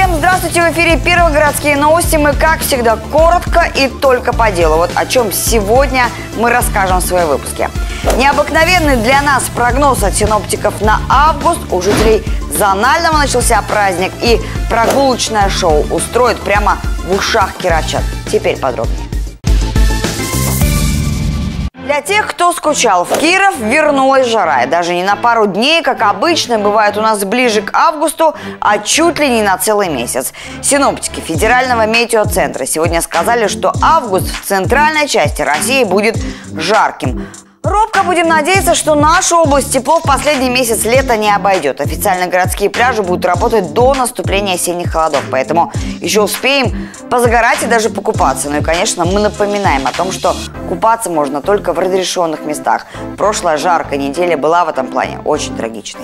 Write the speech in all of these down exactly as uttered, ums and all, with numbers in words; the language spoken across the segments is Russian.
Всем здравствуйте! В эфире «Первые городские новости». Мы, как всегда, коротко и только по делу. Вот о чем сегодня мы расскажем в своем выпуске. Необыкновенный для нас прогноз от синоптиков на август. У жителей Зонального начался праздник, и прогулочное шоу устроят прямо в ушах кировчан. Теперь подробнее. Для тех, кто скучал, в Киров вернулась жара. И даже не на пару дней, как обычно, бывает у нас ближе к августу, а чуть ли не на целый месяц. Синоптики Федерального метеоцентра сегодня сказали, что август в центральной части России будет жарким. Робко будем надеяться, что нашу область тепло в последний месяц лета не обойдет. Официально городские пляжи будут работать до наступления осенних холодов, поэтому еще успеем позагорать и даже покупаться. Ну и, конечно, мы напоминаем о том, что купаться можно только в разрешенных местах. Прошлая жаркая неделя была в этом плане очень трагичной.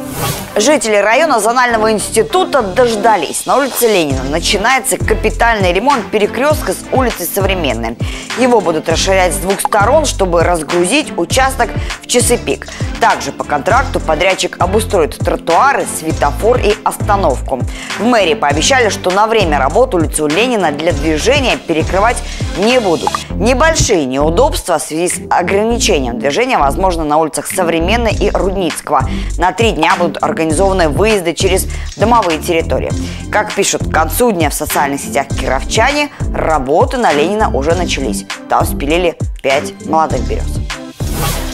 Жители района Зонального института дождались. На улице Ленина начинается капитальный ремонт перекрестка с улицы Современной. Его будут расширять с двух сторон, чтобы разгрузить участок в часы пик. Также по контракту подрядчик обустроит тротуары, светофор и остановку. В мэрии пообещали, что на время работы улицу Ленина для движения перекрывать не будут. Небольшие неудобства в связи с ограничением движения возможно на улицах Современной и Рудницкого. На три дня будут организованы выезды через домовые территории. Как пишут к концу дня в социальных сетях кировчане, работы на Ленина уже начались. Там спилили пять молодых берез.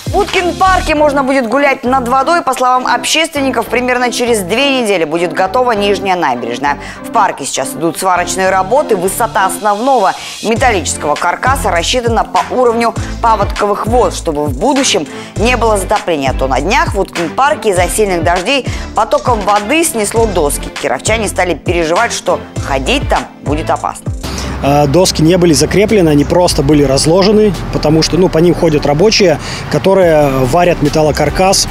В Уткин-парке можно будет гулять над водой. По словам общественников, примерно через две недели будет готова нижняя набережная. В парке сейчас идут сварочные работы. Высота основного металлического каркаса рассчитана по уровню паводковых вод, чтобы в будущем не было затопления. А то на днях в Уткин-парке из-за сильных дождей потоком воды снесло доски. Кировчане стали переживать, что ходить там будет опасно. Доски не были закреплены, они просто были разложены, потому что ну, по ним ходят рабочие, которые варят металлокаркас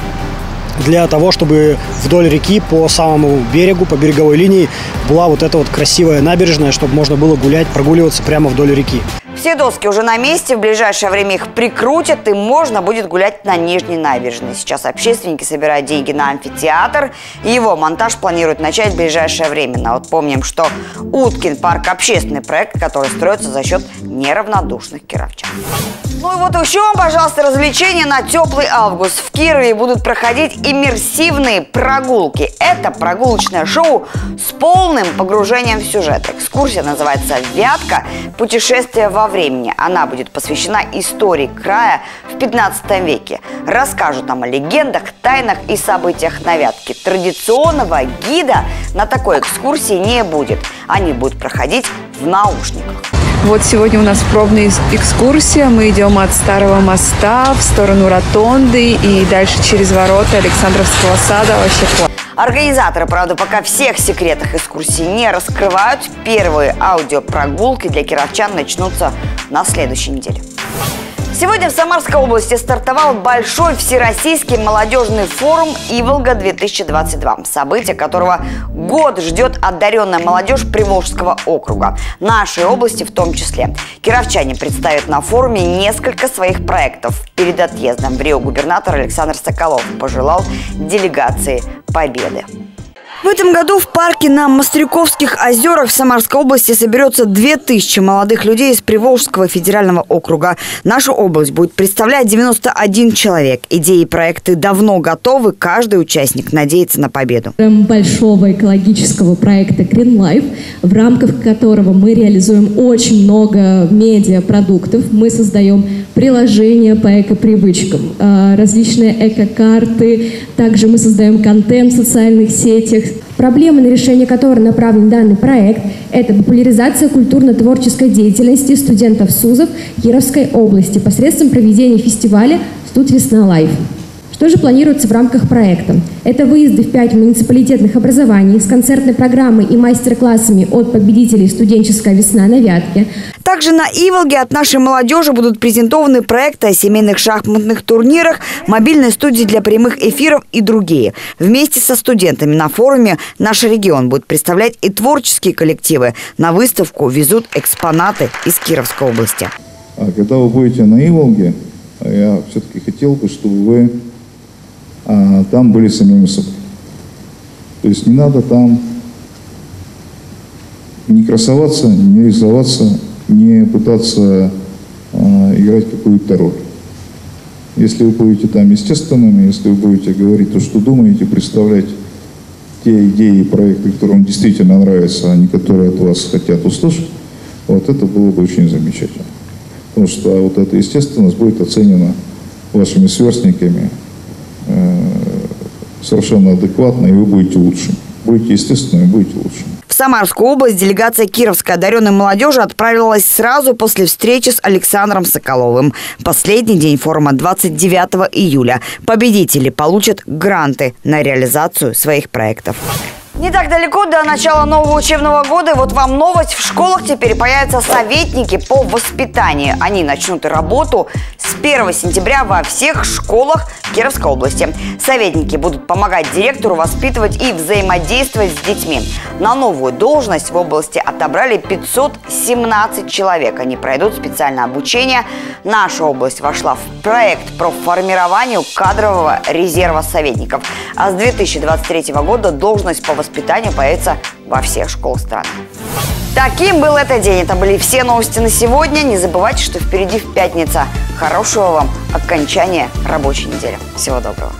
для того, чтобы вдоль реки по самому берегу, по береговой линии была вот эта вот красивая набережная, чтобы можно было гулять, прогуливаться прямо вдоль реки. Все доски уже на месте, в ближайшее время их прикрутят и можно будет гулять на нижней набережной. Сейчас общественники собирают деньги на амфитеатр, и его монтаж планируют начать в ближайшее время. Но вот помним, что Уткин-парк – общественный проект, который строится за счет неравнодушных кировчан. Ну и вот еще вам, пожалуйста, развлечения на теплый август. В Кирове будут проходить иммерсивные прогулки. Это прогулочное шоу с полным погружением в сюжет. Экскурсия называется «Вятка. Путешествие во времени». Она будет посвящена истории края в пятнадцатом веке. Расскажут нам о легендах, тайнах и событиях на Вятке. Традиционного гида на такой экскурсии не будет. Они будут проходить в наушниках. Вот сегодня у нас пробная экскурсия. Мы идем от Старого моста в сторону Ротонды и дальше через ворота Александровского сада. Вообще класс. Организаторы, правда, пока всех секретах экскурсии не раскрывают. Первые аудиопрогулки для кировчан начнутся на следующей неделе. Сегодня в Самарской области стартовал большой всероссийский молодежный форум «Иволга-две тысячи двадцать два», событие которого год ждет одаренная молодежь Приволжского округа, нашей области в том числе. Кировчане представят на форуме несколько своих проектов. Перед отъездом в Рио губернатор Александр Соколов пожелал делегации победы. В этом году в парке на Мастрюковских озерах в Самарской области соберется две тысячи молодых людей из Приволжского федерального округа. Нашу область будет представлять девяносто один человек. Идеи и проекты давно готовы. Каждый участник надеется на победу. Большого экологического проекта Green Life, в рамках которого мы реализуем очень много медиапродуктов. Мы создаем приложения по экопривычкам, различные эко-карты. Также мы создаем контент в социальных сетях. Проблемы, на решение которой направлен данный проект, это популяризация культурно-творческой деятельности студентов СУЗов Кировской области посредством проведения фестиваля «Студ Весна Лайф». Что же планируется в рамках проекта? Это выезды в пять муниципалитетных образований с концертной программой и мастер-классами от победителей «Студенческая весна на Вятке». Также на Иволге от нашей молодежи будут презентованы проекты о семейных шахматных турнирах, мобильной студии для прямых эфиров и другие. Вместе со студентами на форуме наш регион будет представлять и творческие коллективы. На выставку везут экспонаты из Кировской области. А когда вы будете на Иволге, я все-таки хотел бы, чтобы вы а, там были самими собой. То есть не надо там не красоваться, не рисоваться, не пытаться э, играть какую-то роль. Если вы будете там естественными, если вы будете говорить то, что думаете, представлять те идеи и проекты, которые вам действительно нравятся, а не которые от вас хотят услышать, вот это было бы очень замечательно. Потому что вот эта естественность будет оценена вашими сверстниками э, совершенно адекватно, и вы будете лучше. Будете естественными, будете лучше. В Самарскую область делегация кировской одаренной молодежи отправилась сразу после встречи с Александром Соколовым. Последний день форума двадцать девятого июля. Победители получат гранты на реализацию своих проектов. Не так далеко до начала нового учебного года. Вот вам новость. В школах теперь появятся советники по воспитанию. Они начнут работу с первого сентября во всех школах Кировской области. Советники будут помогать директору воспитывать и взаимодействовать с детьми. На новую должность в области отобрали пятьсот семнадцать человек. Они пройдут специальное обучение. Наша область вошла в проект по формированию кадрового резерва советников. А с две тысячи двадцать третьего года должность по воспитанию появится во всех школах страны. Таким был этот день. Это были все новости на сегодня. Не забывайте, что впереди в пятницу. Хорошего вам окончания рабочей недели. Всего доброго.